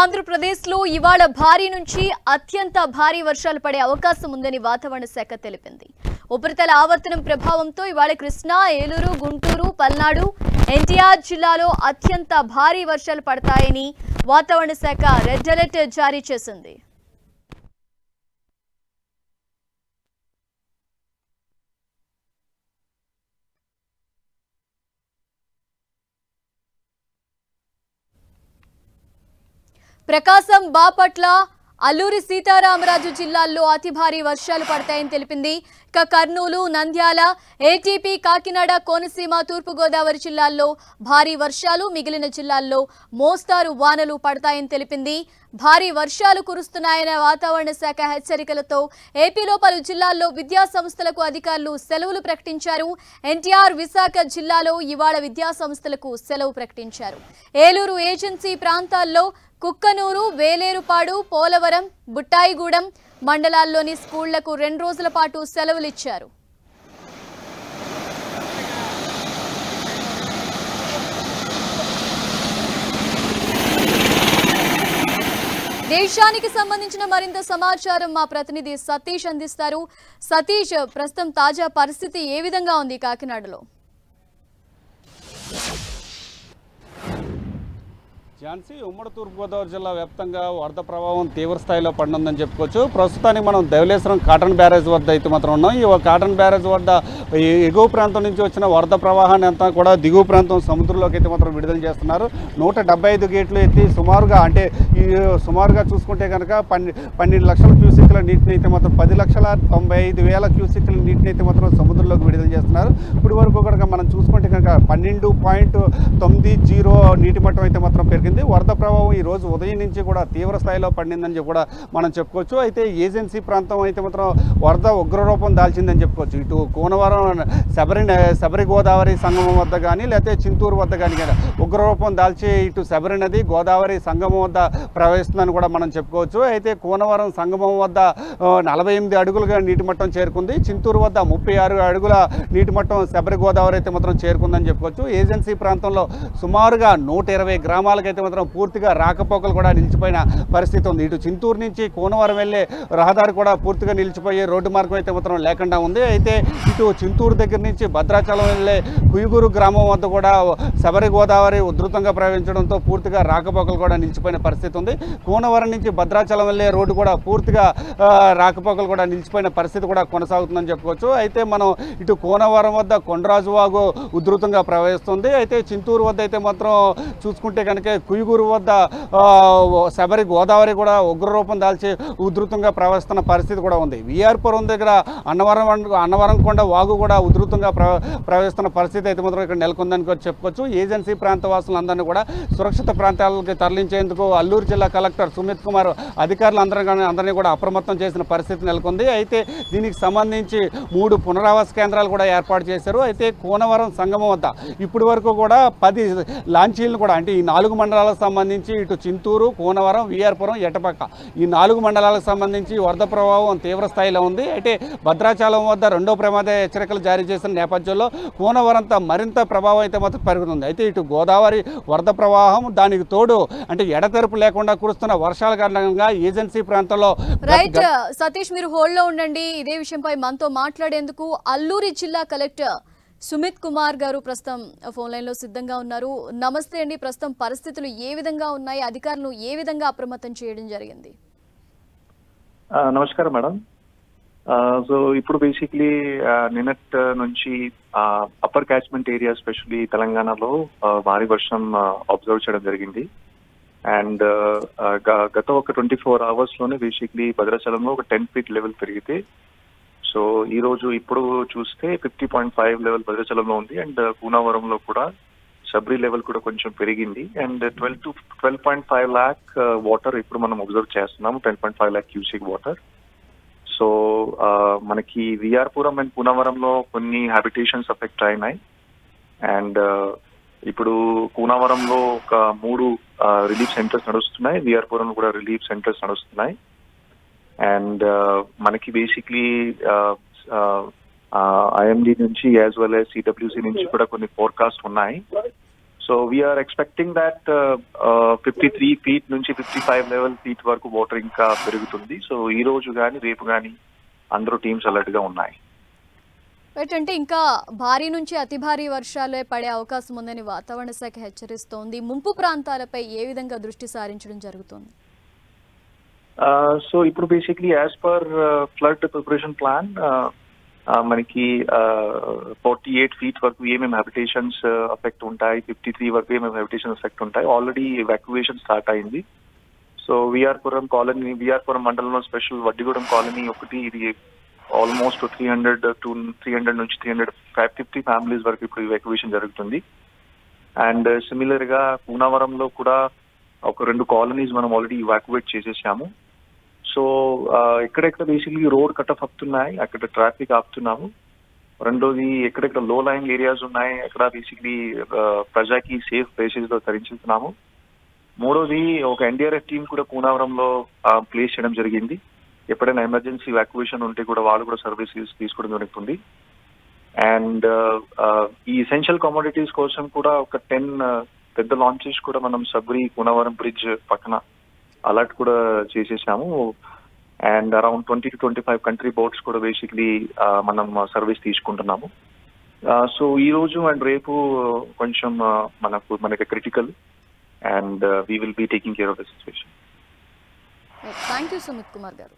ఆంధ్రప్రదేశ్లో ఇవాళ భారీ నుంచి అత్యంత భారీ వర్షాలు పడే అవకాశం ఉందని వాతావరణ శాఖ తెలిపింది. ఉపరితల ఆవర్తనం ప్రభావంతో ఇవాళ కృష్ణా, ఏలూరు, గుంటూరు, పల్నాడు, ఎన్టీఆర్ జిల్లాలో అత్యంత భారీ వర్షాలు పడతాయని వాతావరణ శాఖ రెడ్ అలర్ట్ జారీ చేసింది. ప్రకాశం, బాపట్ల, అల్లూరి సీతారామరాజు జిల్లాల్లో అతి భారీ వర్షాలు పడతాయని తెలిపింది. ఇక కర్నూలు, నంద్యాల, ఏటీపీ, కాకినాడ, కోనసీమ, తూర్పుగోదావరి జిల్లాల్లో భారీ వర్షాలు, మిగిలిన జిల్లాల్లో మోస్తారు వానలు పడతాయని తెలిపింది. భారీ వర్షాలు కురుస్తున్నాయనే వాతావరణ శాఖ హెచ్చరికలతో ఏపీలో పలు జిల్లాల్లో విద్యాసంస్థలకు అధికారులు సెలవులు ప్రకటించారు. ఎన్టీఆర్ విశాఖ జిల్లాలో ఇవాళ విద్యాసంస్థలకు సెలవు ప్రకటించారు. ఏలూరు ఏజెన్సీ ప్రాంతాల్లో కుక్కనూరు, వేలేరుపాడు, పోలవరం, బుట్టాయిగూడెం మండలాల్లోని స్కూళ్లకు 2 రోజుల పాటు సెలవులిచ్చారు. దేశానికి సంబంధించిన మరింత సమాచారం మా ప్రతినిధి సతీష్ అందిస్తారు. సతీష్, ప్రస్తుతం తాజా పరిస్థితి ఏ విధంగా ఉంది కాకినాడలో? ఝాన్సీ, ఉమ్మడి తూర్పుగోదావరి జిల్లా వ్యాప్తంగా వరద ప్రభావం తీవ్ర స్థాయిలో పడినందని చెప్పుకోవచ్చు. ప్రస్తుతానికి మనం ధవళేశ్వరం కాటన్ బ్యారేజ్ వద్ద అయితే మాత్రం ఉన్నాం. ఈ కాటన్ బ్యారేజ్ వద్ద ఎగువ ప్రాంతం నుంచి వచ్చిన వరద ప్రవాహాన్ని అంతా కూడా దిగువ ప్రాంతం సముద్రంలోకి అయితే మాత్రం విడుదల చేస్తున్నారు. 175 గేట్లు ఎత్తి సుమారుగా అంటే ఈ సుమారుగా చూసుకుంటే కనుక 12 లక్షల క్యూసిక్ల నీటిని అయితే మాత్రం 10,95,000 క్యూసిక్ల నీటిని అయితే మాత్రం సముద్రంలోకి విడుదల చేస్తున్నారు. ఇప్పుడు వరకు కనుక మనం చూసుకుంటే కనుక 12.90 నీటి మట్టం అయితే మాత్రం పెరిగింది. వరద ప్రభావం ఈ రోజు ఉదయం నుంచి కూడా తీవ్ర స్థాయిలో పడిందని కూడా మనం చెప్పుకోవచ్చు. అయితే ఏజెన్సీ ప్రాంతం అయితే మాత్రం వరద ఉగ్రరూపం దాల్చిందని చెప్పుకోవచ్చు. ఇటు కోనవరం శబరి గోదావరి సంగమం వద్ద కానీ లేకపోతే చింతూరు వద్ద కానీ ఉగ్రరూపం దాల్చి ఇటు శబరి నది గోదావరి సంగమం వద్ద ప్రవేశిస్తుందని కూడా మనం చెప్పుకోవచ్చు. అయితే కోనవరం సంగమం వద్ద 48 అడుగులుగా నీటి మట్టం చేరుకుంది. చింతూరు వద్ద 36 అడుగుల నీటి మట్టం శబరి గోదావరి అయితే మాత్రం చేరుకుందని చెప్పుకోవచ్చు. ఏజెన్సీ ప్రాంతంలో సుమారుగా 120 గ్రామాలకైతే మాత్రం పూర్తిగా రాకపోకలు కూడా నిలిచిపోయిన పరిస్థితి ఉంది. ఇటు చింతూరు నుంచి కోనవరం వెళ్ళే రహదారి కూడా పూర్తిగా నిలిచిపోయే రోడ్డు మార్గం అయితే మాత్రం లేకుండా ఉంది. అయితే ఇటు చింతూరు దగ్గర నుంచి భద్రాచలం వెళ్ళే కుయుగూరు గ్రామం వద్ద కూడా శబరి గోదావరి ఉధృతంగా ప్రవహించడంతో పూర్తిగా రాకపోకలు కూడా నిలిచిపోయిన పరిస్థితి ఉంది. కోనవరం నుంచి భద్రాచలం వెళ్ళే రోడ్డు కూడా పూర్తిగా రాకపోకలు కూడా నిలిచిపోయిన పరిస్థితి కూడా కొనసాగుతుందని చెప్పుకోవచ్చు. అయితే మనం ఇటు కోనవరం వద్ద కొండరాజువాగు ఉధృతంగా ప్రవహిస్తుంది. అయితే చింతూరు వద్ద అయితే మాత్రం చూసుకుంటే కనుక కుయుగూరు వద్ద శబరి గోదావరి కూడా ఉగ్రరూపం దాల్చి ఉధృతంగా ప్రవహిస్తున్న పరిస్థితి కూడా ఉంది. వీఆర్ పురం దగ్గర అన్నవరం కొండ వాగు కూడా ఉధృతంగా ప్రవహిస్తున్న పరిస్థితి అయితే మాత్రం ఇక్కడ నెలకొందని చెప్పుకోవచ్చు. ఏజెన్సీ ప్రాంత వాసులందరినీ కూడా సురక్షిత ప్రాంతాలకు తరలించేందుకు అల్లూరు జిల్లా కలెక్టర్ సుమిత్ కుమార్ అధికారులందరినీ కూడా అప్రమత్తం చేసిన పరిస్థితి నెలకొంది. అయితే దీనికి సంబంధించి 3 పునరావాస కేంద్రాలు కూడా ఏర్పాటు చేశారు. అయితే కోనవరం సంగమం వద్ద ఇప్పటి వరకు కూడా 10 లాంచీలను కూడా అంటే ఈ 4 మండలాలకు సంబంధించి ఇటు చింతూరు, కోనవరం, వీఆర్ పురం, ఎటపక్క ఈ 4 మండలాలకు సంబంధించి వరద ప్రభావం తీవ్ర స్థాయిలో ఉంది. అయితే భద్రాచలం వద్ద 2వ ప్రమాద హెచ్చరికలు జారీ చేసిన నేపథ్యంలో కోనవరంతో మరింత ప్రభావం అయితే మాత్రం పెరుగుతుంది. అయితే ఇటు గోదావరి వరద ప్రవాహం దానికి తోడు అంటే ఎడతెరపు లేకుండా కురుస్తున్న వర్షాల కారణంగా ఏజెన్సీ ప్రాంతంలో రైట్ సతీష్, మీరు హోల్డ్లో ఉండండి. ఇదే విషయంపై మనతో మాట్లాడేందుకు అల్లూరి జిల్లా కలెక్టర్ సుమిత్ కుమార్ గారు ప్రస్తుతం ఫోన్ లైన్లో సిద్ధంగా ఉన్నారు. నమస్తే అండి. ప్రస్తుతం పరిస్థితులు ఏ విధంగా ఉన్నాయి? అధికారులు ఏ విధంగా అప్రమత్తం చేయడం జరిగింది? నమస్కారం మేడం. సో ఇప్పుడు బేసిక్లీ నిన్నటి నుంచి అప్పర్ క్యాచ్మెంట్ ఏరియా ఎస్పెషల్లీ తెలంగాణలో భారీ వర్షం అబ్జర్వ్ చేయడం జరిగింది. అండ్ గత ఒక 24 hours లోనే బేసిక్లీ భద్రాచలంలో ఒక 10 feet లెవెల్ పెరిగితే సో ఈ రోజు ఇప్పుడు చూస్తే 50.5 లెవెల్ భద్రాచలంలో ఉంది. అండ్ పూనావరంలో కూడా శబరి లెవెల్ కూడా కొంచెం పెరిగింది. అండ్ 12.5 lakh వాటర్ ఇప్పుడు మనం అబ్జర్వ్ చేస్తున్నాము. 10.5 lakh క్యూసిక్ వాటర్. సో మనకి విఆర్ పురం అండ్ పూనావరంలో కొన్ని హ్యాబిటేషన్స్ ఎఫెక్ట్ అయినాయి. అండ్ ఇప్పుడు పూనావరంలో ఒక 3 రిలీఫ్ సెంటర్స్ నడుస్తున్నాయి. విఆర్ పురంలో కూడా రిలీఫ్ సెంటర్స్ నడుస్తున్నాయి. అండ్ మనకి బేసిక్లీ ఐఎండి నుంచి యాజ్ వెల్ యాజ్ సిడబ్ల్యూసి నుంచి కూడా కొన్ని ఫోర్కాస్ట్ ఉన్నాయి. So we are expecting that 53 feet nunchi 55 level feet varaku watering ka perugutundi. So ee roju gaani repu gaani andru teams alert ga unnayi. అంటే ఇంకా భారీ నుంచి అతి భారీ వర్షాలు పడే అవకాశం ఉందని వాతావరణ శాఖ హెచ్చరిస్తోంది. ముంపు ప్రాంతాలపై ఏ విధంగా దృష్టి సారించడం జరుగుతుంది? సో ఇప్పుడు basically as per flood preparation plan మనకి 48 ఫీట్ వరకు ఏమేమి హ్యాబిటేషన్స్ ఎఫెక్ట్ ఉంటాయి, 53 వరకు ఏమేమి హ్యాబిటేషన్ ఎఫెక్ట్ ఉంటాయి. ఆల్రెడీ ఎవాక్యుయేషన్ స్టార్ట్ అయింది. So VR Puram colony, VR Puram మండలంలో స్పెషల్ వడ్డీగూడెం కాలనీ ఒకటి, ఇది ఆల్మోస్ట్ 300 నుంచి 350 ఫ్యామిలీస్ వరకు ఇప్పుడు ఎవాక్యుయేషన్ జరుగుతుంది. అండ్ సిమిలర్ గా పూనావరంలో కూడా ఒక 2 కాలనీస్ మనం ఆల్రెడీ ఎవాక్యుయేట్ చేసేసాము. సో ఎక్కడెక్కడ బేసిక్లీ రోడ్ కటఫ్ అవుతున్నాయి, అక్కడ ట్రాఫిక్ ఆపుతున్నాము. రెండోది ఎక్కడెక్కడ లో లైన్ ఏరియాస్ ఉన్నాయి, అక్కడ బేసిక్లీ ప్రజాకి సేఫ్ ప్లేసెస్ లో తరించుతున్నాము. మూడోది ఒక ఎన్డీఆర్ఎఫ్ టీం కూడా పూనావరంలో ప్లేస్ చేయడం జరిగింది. ఎప్పుడైనా ఎమర్జెన్సీ ఎవాక్యుయేషన్ ఉంటే కూడా వాళ్ళు కూడా సర్వీసెస్ తీసుకోవడం జరుగుతుంది. అండ్ ఈ ఎసెన్షియల్ కమోడిటీస్ కోసం కూడా ఒక 10 పెద్ద లాంచెస్ కూడా మనం సబ్రి పూనావరం బ్రిడ్జ్ పక్కన అలర్ట్ కూడా చేసేసాము. And around 20 to 25 country boats కూడా బేసిక్లీ మనం సర్వీస్ తీసుకుంటున్నాము. సో ఈ రోజు అండ్ రేపు కొంచెం మనకి critical and we will be taking care of the situation. Thank you Sumit Kumar గారు.